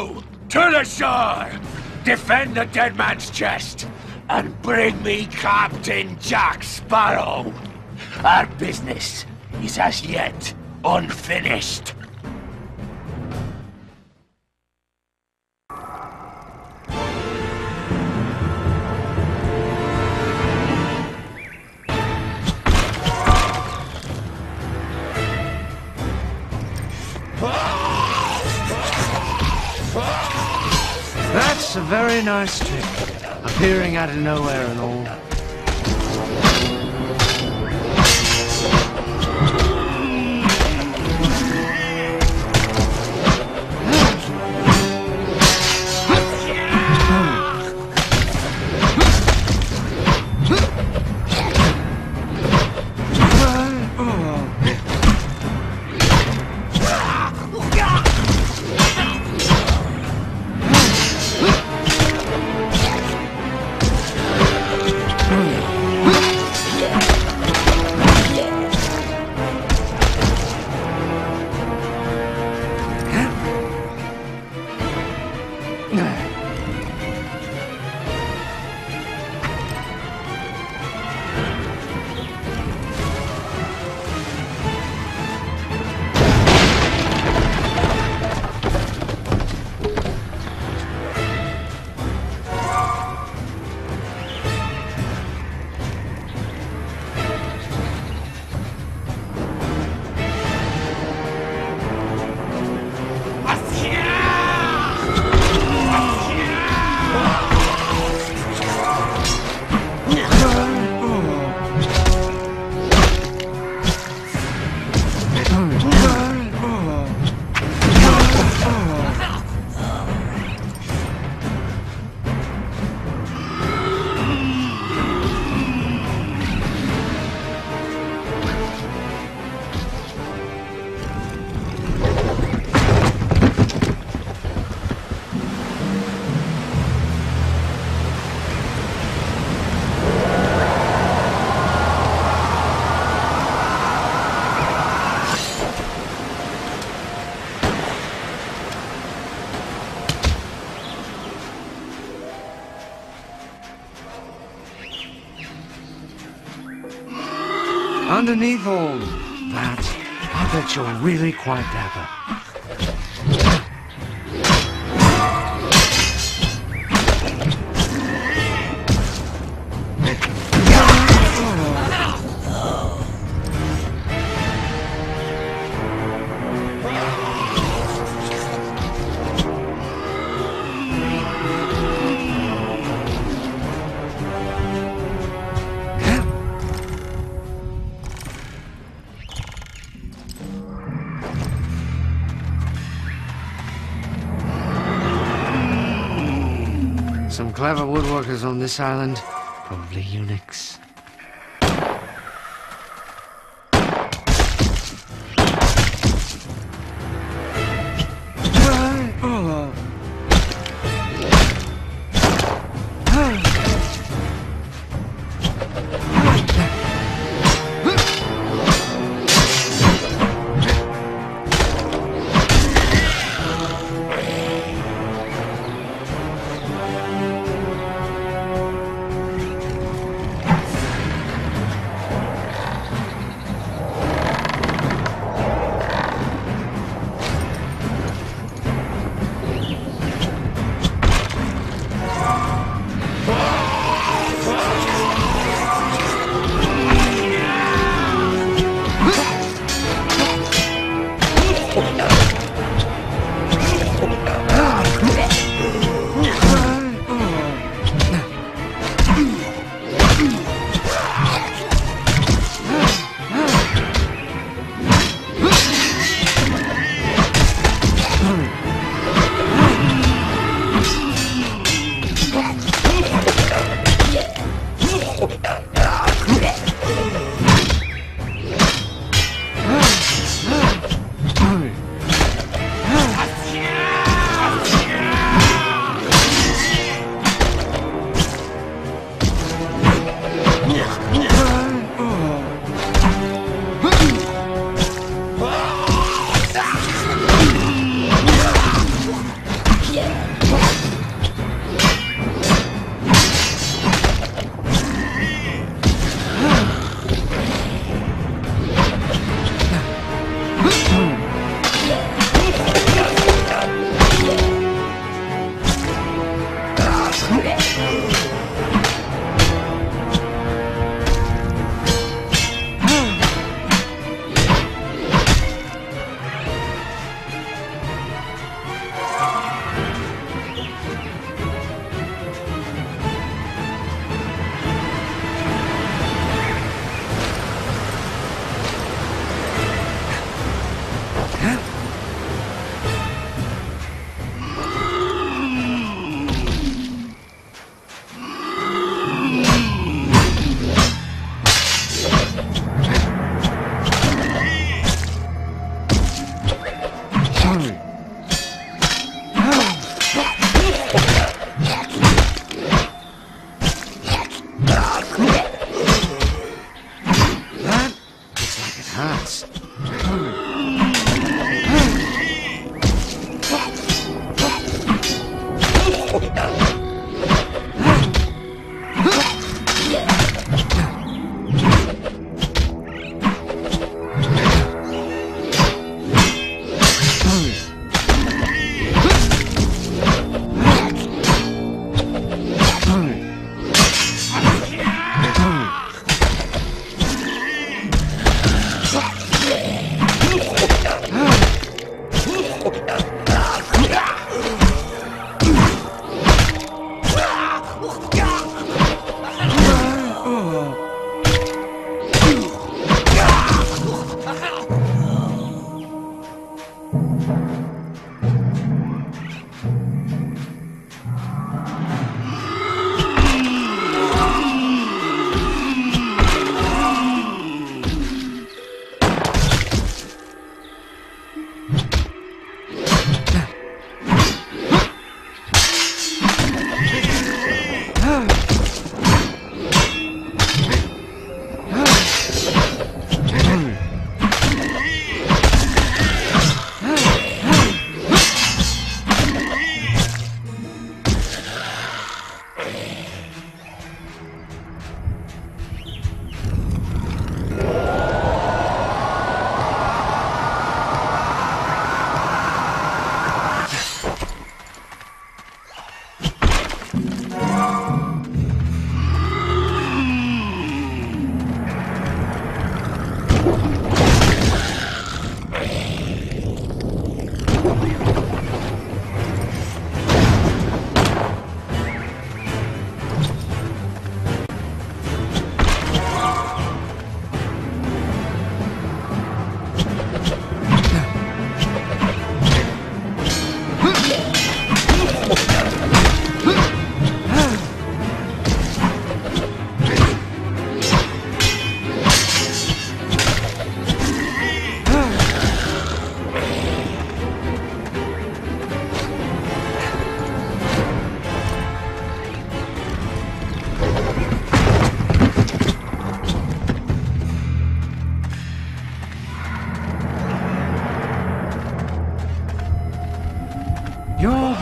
Sparrow, to the shore! Defend the dead man's chest, and bring me Captain Jack Sparrow. Our business is as yet unfinished. That's a very nice trick, appearing out of nowhere and all. Underneath all that, I bet you're really quite dapper. Some clever woodworkers on this island, probably eunuchs.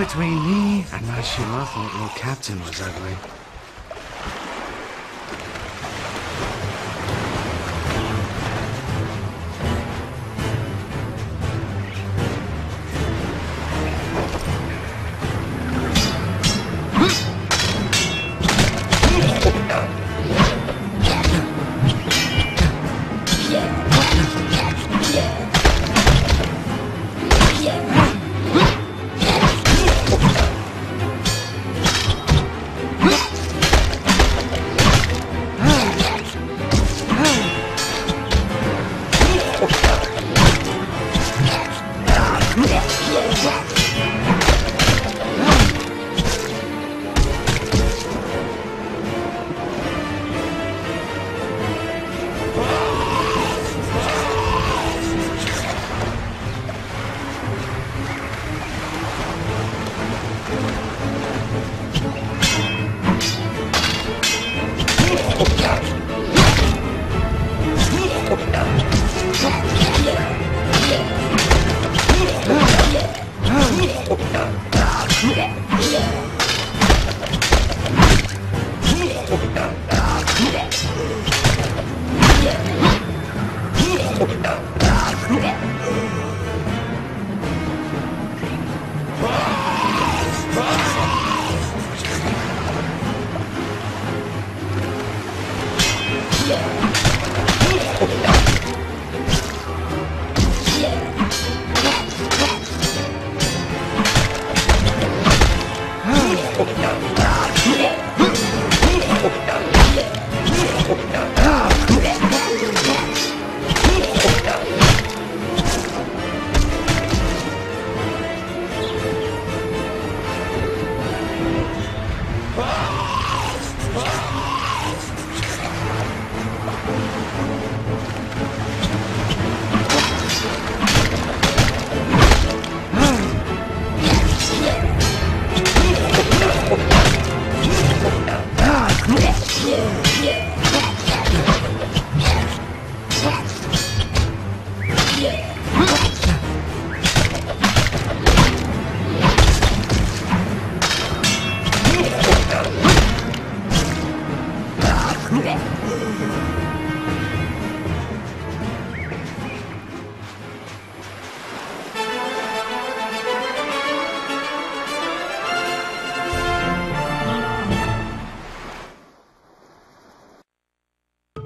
Between me and my Shima thought your captain was ugly.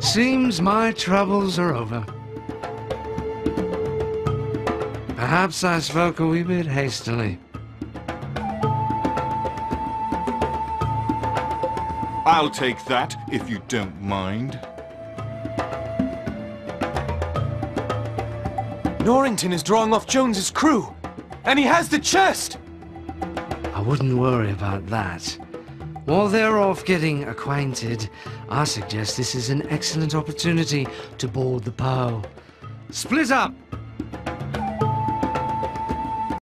Seems my troubles are over. Perhaps I spoke a wee bit hastily. I'll take that, if you don't mind. Norrington is drawing off Jones's crew, and he has the chest! I wouldn't worry about that. While they're off getting acquainted, I suggest this is an excellent opportunity to board the Pearl. Split up!